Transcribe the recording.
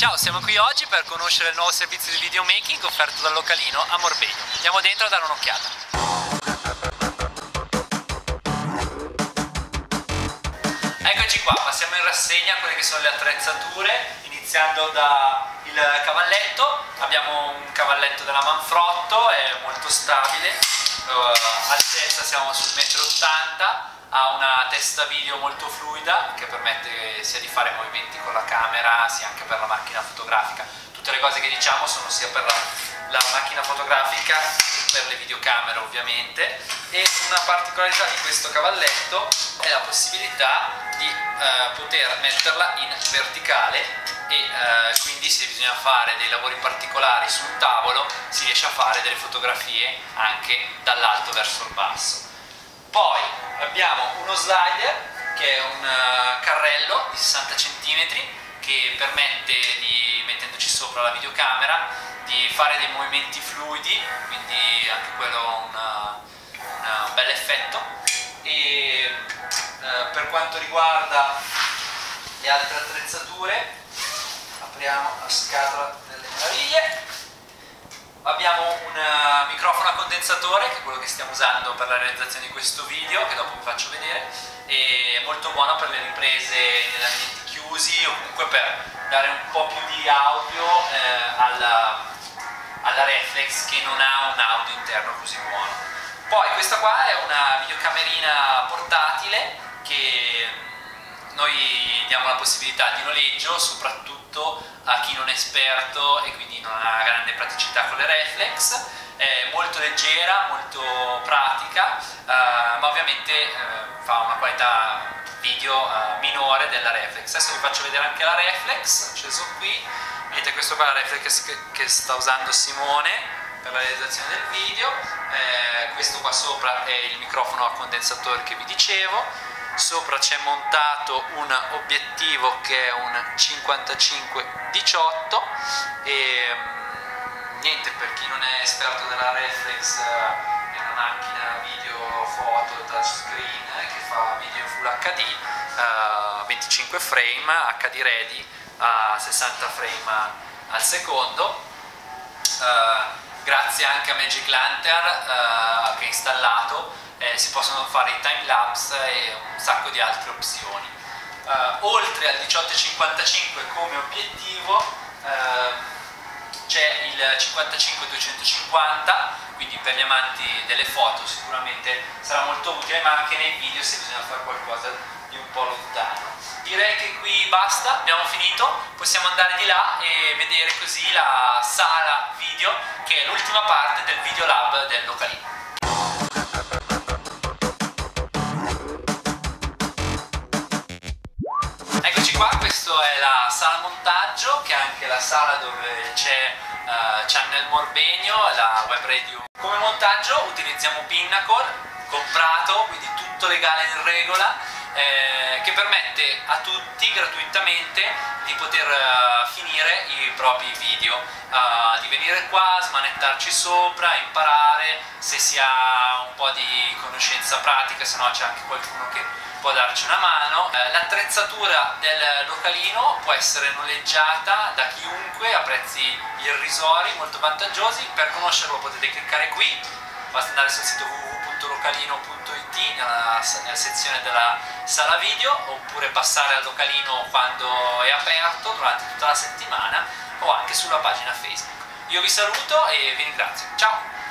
Ciao, siamo qui oggi per conoscere il nuovo servizio di videomaking offerto da Lokalino a Morbegno. Andiamo dentro a dare un'occhiata. Eccoci qua, passiamo in rassegna quelle che sono le attrezzature, iniziando dal cavalletto. Abbiamo un cavalletto della Manfrotto, è molto stabile, altezza siamo sul 1,80 m. Ha una testa video molto fluida che permette sia di fare movimenti con la camera sia anche per la macchina fotografica. Tutte le cose che diciamo sono sia per la macchina fotografica che per le videocamere ovviamente. E una particolarità di questo cavalletto è la possibilità di poter metterla in verticale e quindi se bisogna fare dei lavori particolari su un tavolo si riesce a fare delle fotografie anche dall'alto verso il basso. Poi abbiamo uno slider che è un carrello di 60 cm che permette, mettendoci sopra la videocamera, di fare dei movimenti fluidi, quindi anche quello un bel effetto. E per quanto riguarda le altre attrezzature, apriamo la scatola delle meraviglie. Abbiamo un microfono a condensatore, che è quello che stiamo usando per la realizzazione di questo video, che dopo vi faccio vedere, è molto buono per le riprese negli ambienti chiusi o comunque per dare un po' più di audio alla reflex che non ha un audio interno così buono. Poi questa qua è una videocamerina portatile che noi diamo la possibilità di noleggio, soprattutto a chi non è esperto e quindi non ha grande praticità con le reflex. È molto leggera, molto pratica, ma ovviamente fa una qualità video minore della reflex. Adesso vi faccio vedere anche la reflex, sceso qui, vedete questo qua è la reflex che sta usando Simone per la realizzazione del video. Questo qua sopra è il microfono a condensatore che vi dicevo. Sopra c'è montato un obiettivo che è un 55-18 e niente, per chi non è esperto della reflex è una macchina video foto touchscreen che fa video in full HD, 25 frame HD ready a 60 frame al secondo. Grazie anche a Magic Lantern che è installato, si possono fare i time lapse e un sacco di altre opzioni. Oltre al 18-55 come obiettivo c'è il 55-250, quindi per gli amanti delle foto sicuramente sarà molto utile, ma anche nei video se bisogna fare qualcosa di un po' lontano. Direi che qui basta, abbiamo finito, possiamo andare di là e vedere così la sala video, che è l'ultima parte del video lab del Lokalino. Questa è la sala montaggio, che è anche la sala dove c'è Channel Morbegno, la web radio. Come montaggio utilizziamo Pinnacle, comprato, quindi tutto legale in regola, che permette a tutti gratuitamente di poter finire i propri video, di venire qua, smanettarci sopra, imparare se si ha un po' di conoscenza pratica, se no c'è anche qualcuno che può darci una mano. L'attrezzatura del Lokalino può essere noleggiata da chiunque a prezzi irrisori, molto vantaggiosi. Per conoscerlo potete cliccare qui, basta andare sul sito www.lokalino.it nella sezione della sala video, oppure passare al Lokalino quando è aperto durante tutta la settimana o anche sulla pagina Facebook. Io vi saluto e vi ringrazio, ciao!